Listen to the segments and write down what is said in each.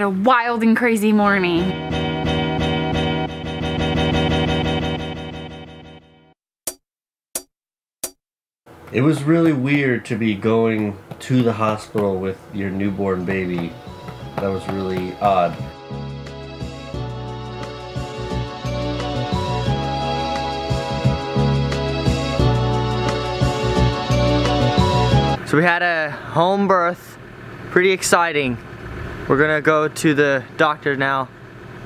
had a wild and crazy morning. It was really weird to be going to the hospital with your newborn baby. That was really odd. So we had a home birth, pretty exciting. We're gonna go to the doctor now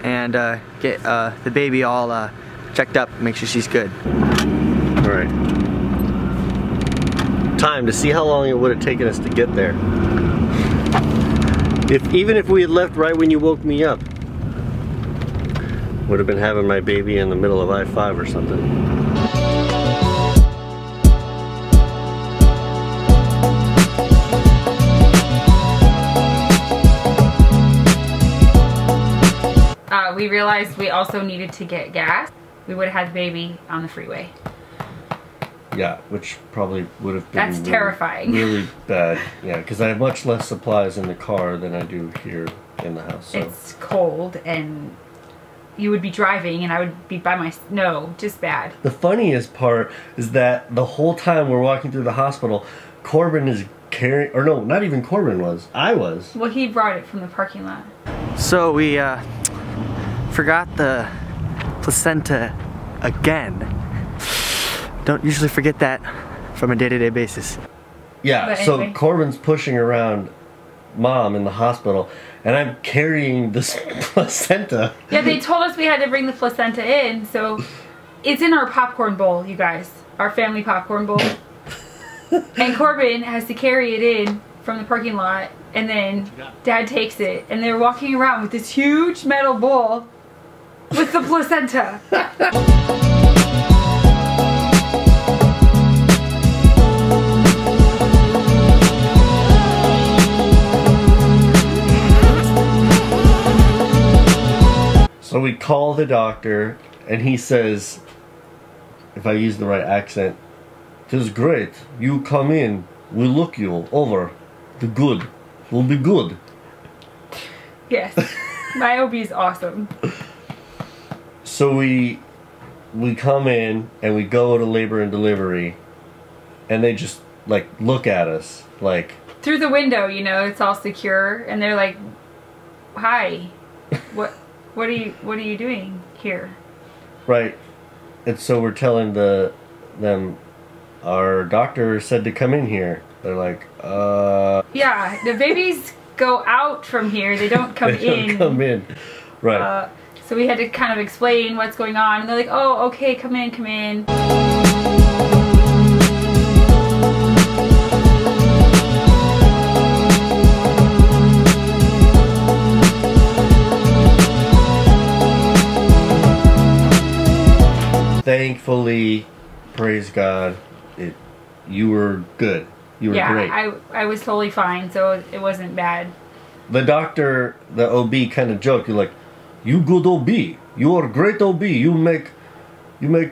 and get the baby all checked up, make sure she's good. All right. Time to see how long it would have taken us to get there. Even if we had left right when you woke me up, would have been having my baby in the middle of I-5 or something. We realized we also needed to get gas. We would have had the baby on the freeway. Yeah, which probably would have been really terrifying. Really bad. Yeah, because I have much less supplies in the car than I do here in the house. So. It's cold and you would be driving and I would be by myself. No, just bad. The funniest part is that the whole time we're walking through the hospital, Corbin is carrying, or no, not even Corbin was. I was. Well, he brought it from the parking lot. So we, forgot the placenta again. Don't usually forget that from a day-to-day basis. Yeah, but so anyway. Corbin's pushing around Mom in the hospital and I'm carrying this placenta. Yeah, they told us we had to bring the placenta in, so it's in our popcorn bowl, you guys. Our family popcorn bowl. And Corbin has to carry it in from the parking lot, and then Dad takes it, and they're walking around with this huge metal bowl with the placenta. So we call the doctor and he says, if I use the right accent, "'Tis great, you come in, we look you over, the good, will be good." Yes, my OB is awesome. So we come in and we go to labor and delivery, and they just like look at us like through the window, you know, it's all secure, and they're like, "Hi, what are you doing here?" Right, and so we're telling them our doctor said to come in here. They're like, Yeah, the babies go out from here. They don't come in. Right. So we had to kind of explain what's going on. And they're like, oh, okay, come in, come in. Thankfully, praise God, you were good. You were great. Yeah, I was totally fine, so it wasn't bad. The doctor, the OB, kind of joked. You're like, "You good OB. You are great OB. You make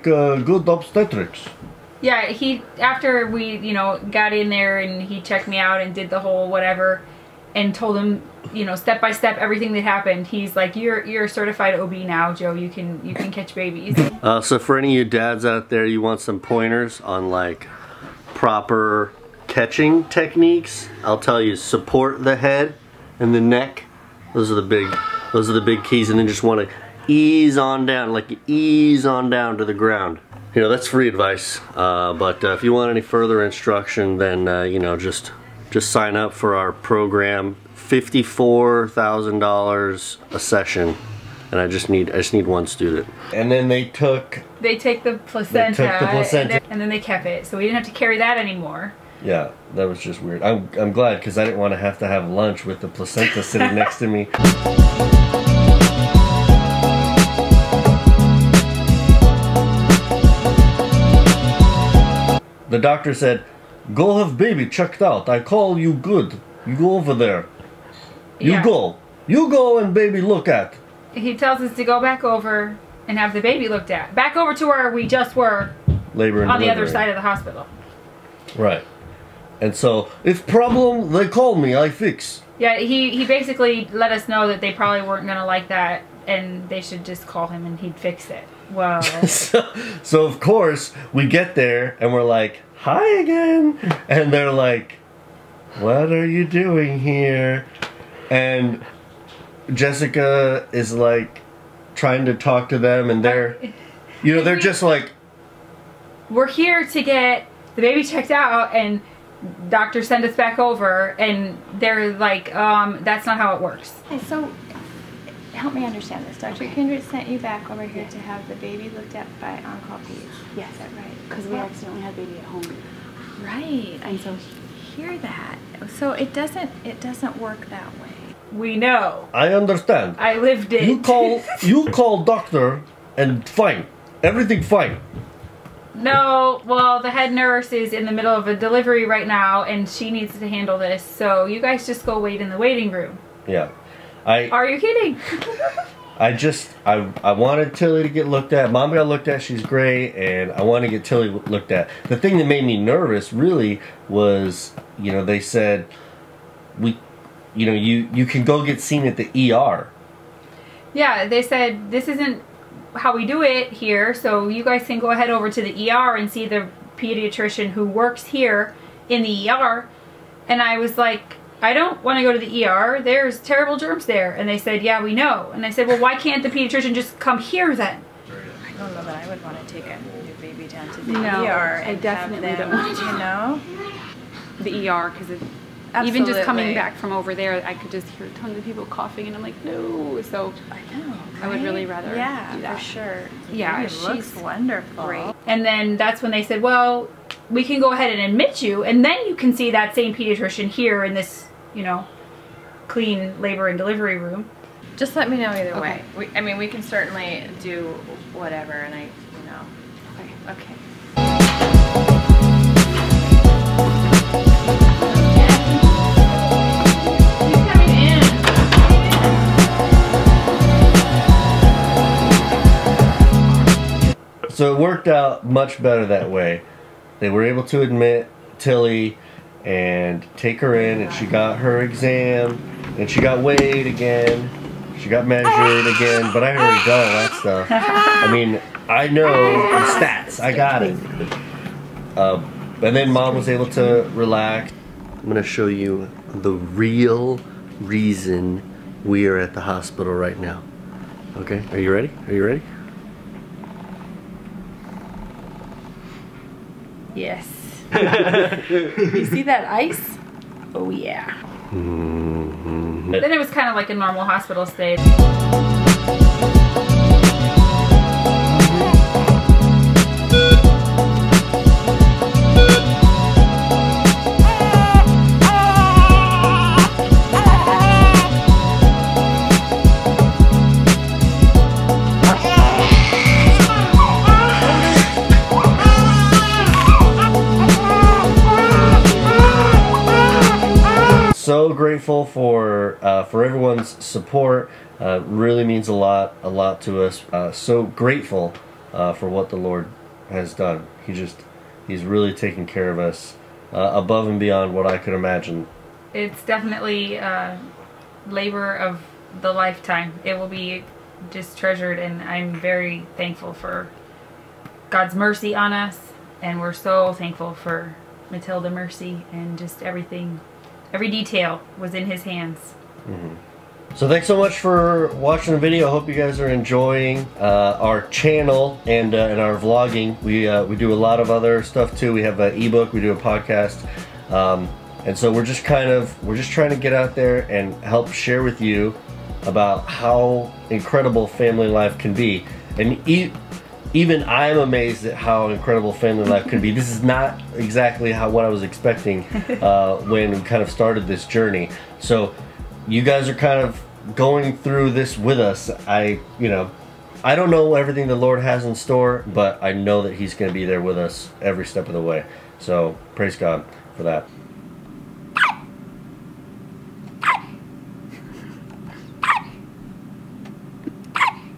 good obstetrics." Yeah, he after we got in there and he checked me out and did the whole whatever, and told him step by step everything that happened. He's like, "You're a certified OB now, Joe. You can catch babies." So for any of you dads out there, you want some pointers on like proper catching techniques, I'll tell you, support the head and the neck. Those are the big keys, and then just want to ease on down, like ease on down to the ground. You know, that's free advice, but if you want any further instruction, then just sign up for our program. $54,000 a session, and I just need one student. And then they take the placenta, and then they kept it, so we didn't have to carry that anymore. Yeah, that was just weird. I'm glad, because I didn't want to have lunch with the placenta sitting next to me. The doctor said, "Go have baby checked out. I call you good. You go over there. You go and baby look at." He tells us to go back over and have the baby looked at. Back over to where we just were. Labor and delivery. On the other side of the hospital. Right. And so, if problem, they call me, I fix. Yeah, he basically let us know that they probably weren't going to like that and they should just call him and he'd fix it. Wow. So of course we get there and we're like, hi again, and they're like, what are you doing here? And Jessica is like trying to talk to them and they're, you know, they're just like, we're here to get the baby checked out and doctor send us back over, and they're like, that's not how it works. And so help me understand this. Dr. Kindred sent you back over here to have the baby looked at by on-call peds. Yes, that's right. Because we accidentally had the baby at home. Right. And so hear that. So it doesn't work that way. We know. I understand. I lived it. You call doctor and fine. Everything fine. No, well, the head nurse is in the middle of a delivery right now and she needs to handle this. So you guys just go wait in the waiting room. Yeah. Are you kidding? I wanted Tilly to get looked at. Mom got looked at. She's great, and I want to get Tilly looked at. The thing that made me nervous really was, you know, they said you can go get seen at the ER. Yeah, they said this isn't how we do it here, so you guys can go ahead over to the ER and see the pediatrician who works here in the ER. And I was like, I don't want to go to the ER. There's terrible germs there. And they said, yeah, we know. And I said, well, why can't the pediatrician just come here then? I don't know that I would want to take a new baby down to the ER. I definitely don't want to. You know? The ER, because even just coming back from over there, I could just hear tons of people coughing, and I'm like, no. So I know. Right? I would really rather do that. For sure. Yeah, she looks wonderful. Great. And then that's when they said, well, we can go ahead and admit you, and then you can see that same pediatrician here in this, you know, clean labor and delivery room. Just let me know either way. I mean, we can certainly do whatever, and I, you know. Okay. Okay. So it worked out much better that way. They were able to admit Tilly and take her in, and she got her exam, and she got weighed again, she got measured again, but I already got all that stuff. I mean, I know the stats, I got it. And then Mom was able to relax. I'm gonna show you the real reason we are at the hospital right now. Okay, are you ready? Are you ready? Yes. You see that ice? Oh yeah. Mm-hmm. Then it was kind of like a normal hospital stay. So grateful for everyone's support. Really means a lot to us. So grateful for what the Lord has done. He's really taken care of us above and beyond what I could imagine. It's definitely labor of the lifetime. It will be just treasured, and I'm very thankful for God's mercy on us, and we're so thankful for Matilda Mercy and just everything. Every detail was in his hands. Mm-hmm. So thanks so much for watching the video. I hope you guys are enjoying our channel and our vlogging. We do a lot of other stuff too. We have an ebook. We do a podcast, and so we're just trying to get out there and help share with you about how incredible family life can be. And even I'm amazed at how incredible family life could be. This is not exactly what I was expecting when we kind of started this journey. So you guys are kind of going through this with us. I don't know everything the Lord has in store, but I know that He's going to be there with us every step of the way. So praise God for that.